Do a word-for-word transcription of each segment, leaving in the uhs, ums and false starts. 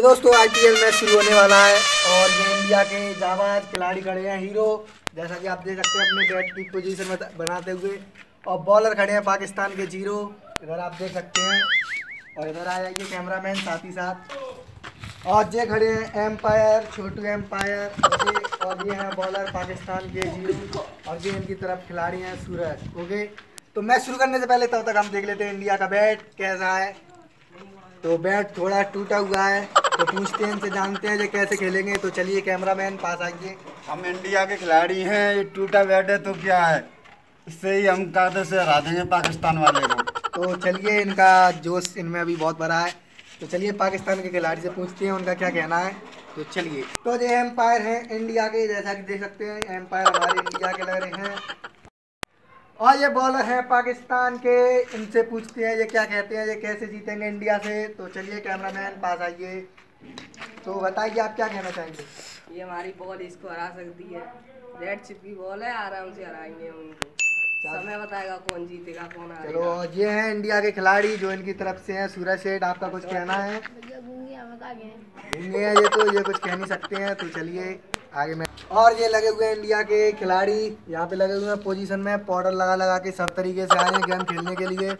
तो दोस्तों IPL match शुरू होने वाला है और ये इंडिया के जाबाज खिलाड़ी खड़े हैं हीरो, जैसा कि आप देख सकते हैं अपने बैट की पोजीशन बनाते हुए, और बॉलर खड़े हैं पाकिस्तान के जीरो, इधर आप देख सकते हैं, और इधर आ जाइए कैमरामैन साथ ही साथ, और ये खड़े हैं एम्पायर छोटू एम्पायर, और ये हैं बॉलर पाकिस्तान के जीरो, और ये इनकी तरफ खिलाड़ी हैं सूरज। ओके, तो मैच शुरू करने से पहले तब तक हम देख लेते हैं इंडिया का बैट कैसा है। तो बैट थोड़ा टूटा हुआ है, तो पूछते हैं इनसे, जानते हैं ये कैसे खेलेंगे। तो चलिए कैमरामैन पास आइए। हम इंडिया के खिलाड़ी हैं, ये टूटा बैट है तो क्या है, इससे ही हम कादे से हरा देंगे पाकिस्तान वाले को। तो चलिए, इनका जोश इनमें अभी बहुत बड़ा है, तो चलिए पाकिस्तान के खिलाड़ी से पूछते हैं उनका क्या कहना है। तो चलिए, तो ये एम्पायर हैं इंडिया के, जैसा कि देख सकते हैं एम्पायर हमारे इंडिया के लग रहे हैं, और ये बॉलर हैं पाकिस्तान के, इनसे पूछते हैं ये क्या कहते हैं, ये कैसे जीतेंगे इंडिया से। तो चलिए कैमरामैन पास आइए, तो बताइए आप क्या कहना चाहेंगे। ये हमारी बॉल इसको हरा सकती है, रेड चिप की बॉल है, आराम से हराएंगे उनको, समय बताएगा कौन जीतेगा कौन हारेगा। चलो, ये हैं इंडिया के खिलाड़ी जो इनकी तरफ से हैं। सूरज सेठ, आपका कुछ कहना है। घूंगे हैं ये, तो ये कुछ कह नहीं सकते हैं। तो चलिए आगे में, और ये लगे हुए इंडिया के खिलाड़ी यहाँ पे लगे हुए हैं पोजीशन में, पाउडर लगा लगा के सब तरीके से आए हैं गेम खेलने के लिए,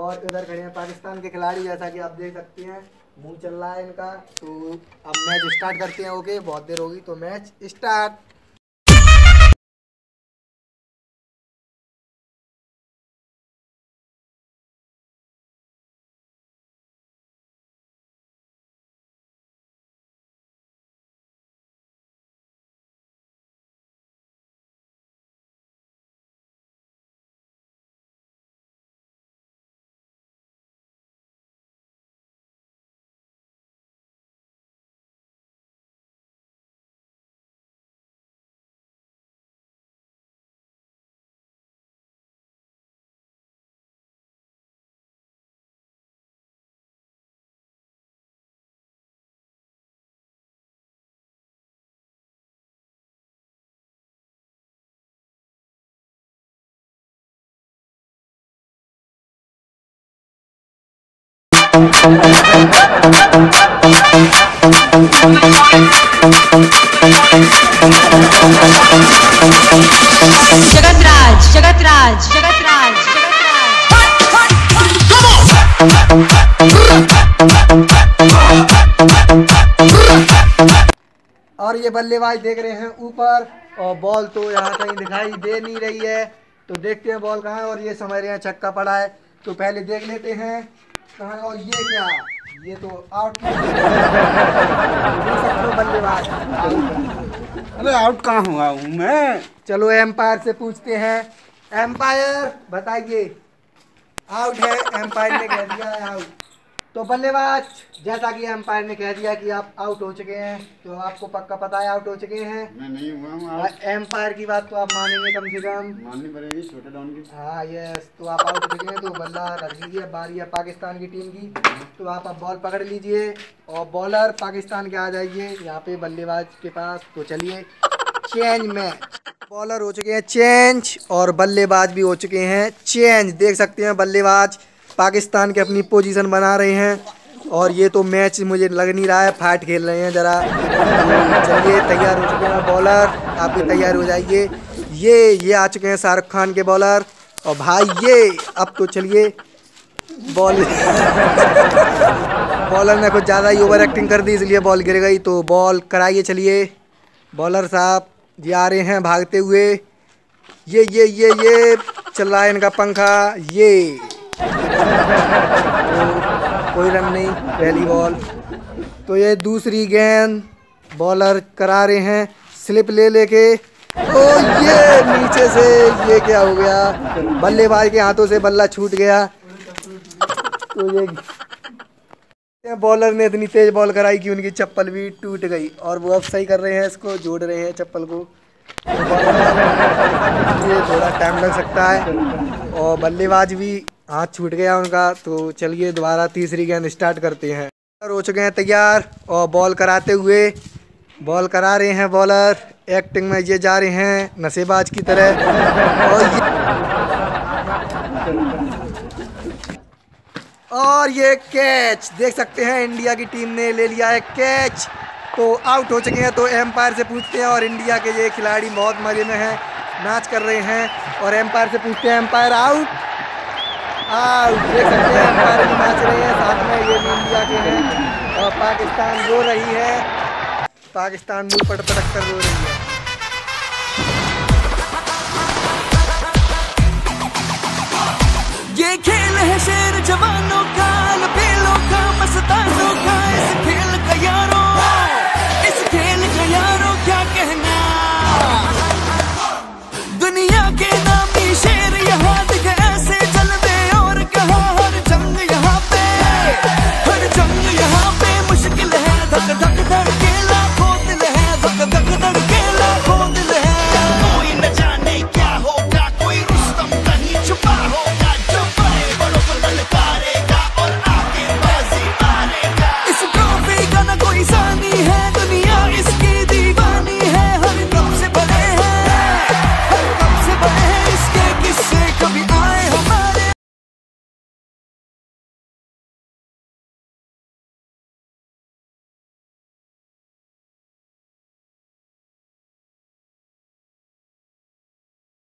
और इधर खड़े हैं पाकिस्तान के खिलाड़ी, जैसा कि आप देख सकते हैं मुंह चल रहा है इनका। तो अब मैच स्टार्ट करते हैं। ओके, बहुत देर होगी, तो मैच स्टार्ट। जगतराज जगतराज जगतराज जगतराज और ये बल्लेबाज देख रहे हैं ऊपर, और बॉल तो यहाँ कहीं दिखाई दे नहीं रही है, तो देखते हैं बॉल कहाँ है। और ये समझ रहे हैं छक्का पड़ा है, तो पहले देख लेते हैं कहाँ। और ये क्या, ये तो आउट बल्लेबाज। अरे आउट कहाँ हुआ हूँ मैं। चलो एम्पायर से पूछते हैं। एम्पायर बताइए, आउट है, एम्पायर ने कह दिया है आउट। तो बल्लेबाज, जैसा कि एम्पायर ने कह दिया कि आप आउट हो चुके हैं, तो आपको पक्का पता है आउट हो चुके हैं। मैं नहीं हुआ, एम्पायर की बात तो आप मानेंगे, कम से कम माननी पड़ेगी, छोटे डाउन की। हाँ यस, तो आप आउट हो चुके हैं, तो बल्ला रख लीजिए, बारी है पाकिस्तान की टीम की। तो आप अब बॉल पकड़ लीजिए, और बॉलर पाकिस्तान के आ जाइए यहाँ पे बल्लेबाज के पास। तो चलिए चेंज मैच, बॉलर हो चुके हैं चेंज, और बल्लेबाज भी हो चुके हैं चेंज। देख सकते हैं बल्लेबाज पाकिस्तान के अपनी पोजीशन बना रहे हैं, और ये तो मैच मुझे लग नहीं रहा है, फाइट खेल रहे हैं जरा। चलिए तैयार हो चुके हैं बॉलर, आप भी तैयार हो जाइए। ये ये आ चुके हैं शाहरुख खान के बॉलर, और भाई ये अब तो चलिए बॉल बॉलर ने कुछ ज़्यादा ही ओवर एक्टिंग कर दी, इसलिए बॉल गिर गई। तो बॉल कराइए, चलिए बॉलर साहब, ये आ रहे हैं भागते हुए, ये ये ये ये चल रहा है इनका पंखा, ये तो कोई रन नहीं, पहली बॉल। तो ये दूसरी गेंद बॉलर करा रहे हैं, स्लिप ले लेके, ओ ये नीचे से, ये क्या हो गया, बल्लेबाज के हाथों से बल्ला छूट गया। तो ये बॉलर ने इतनी तेज बॉल कराई कि उनकी चप्पल भी टूट गई, और वो अब सही कर रहे हैं, इसको जोड़ रहे हैं चप्पल को। तो ये थोड़ा टाइम लग सकता है, और बल्लेबाज भी हाथ छूट गया उनका। तो चलिए दोबारा तीसरी गेंद स्टार्ट करते हैं। बॉलर हो चुके हैं तैयार, और बॉल कराते हुए, बॉल करा रहे हैं बॉलर, एक्टिंग में ये जा रहे हैं नशेबाज की तरह, और ये और ये कैच देख सकते हैं, इंडिया की टीम ने ले लिया है कैच। तो आउट हो चुके हैं, तो एम्पायर से पूछते हैं, और इंडिया के ये खिलाड़ी बहुत मजे में हैं, नाच कर रहे हैं, और एम्पायर से पूछते हैं एम्पायर आउट आउट। देख सकते हैं एम्पायर भी नाच रहे हैं, साथ में ये भी इंडिया के हैं, और पाकिस्तान रो रही है, पाकिस्तान मुँह पट पटक कर रो रही है। ये खेल है शेर जवानों का, लबेलों का, मस्तानों का, इस खेल का यारों, इस खेल का यारों क्या कहना। दुनिया के नामी शेर यहाँ दिखे ऐसे जलवे, और कहा हर जंग यहाँ पे, हर जंग यहाँ पे मुश्किल है। धक धक धक के लाखों दिल है, धक धक धक के लाखों दिल है। कोई न जाने क्या होगा, कोई रुस्तम कहीं छुपा होगा,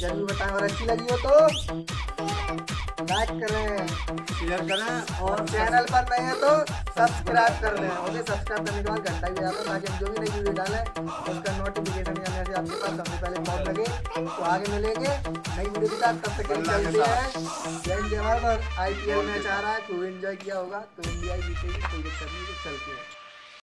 जरूर बताएं, और अच्छी लगी हो तो लाइक करें, शेयर करें, और चैनल पर नए हैं तो सब्सक्राइब कर लें। और सब्सक्राइब करने के बाद घंटा भी आता है, ताकि हम जो भी नई वीडियो डालें उसका नोटिफिकेशन आने से आपके पास सबसे पहले पहुंच लगे। तो आगे मिलेंगे नई वीडियो के साथ, तब तक जय जवाहर। आई पी एल मैच आ रहा है, तो एंजॉय किया होगा, तो इंडिया जीतेगी, कोई दिक्कत नहीं, चलते हैं।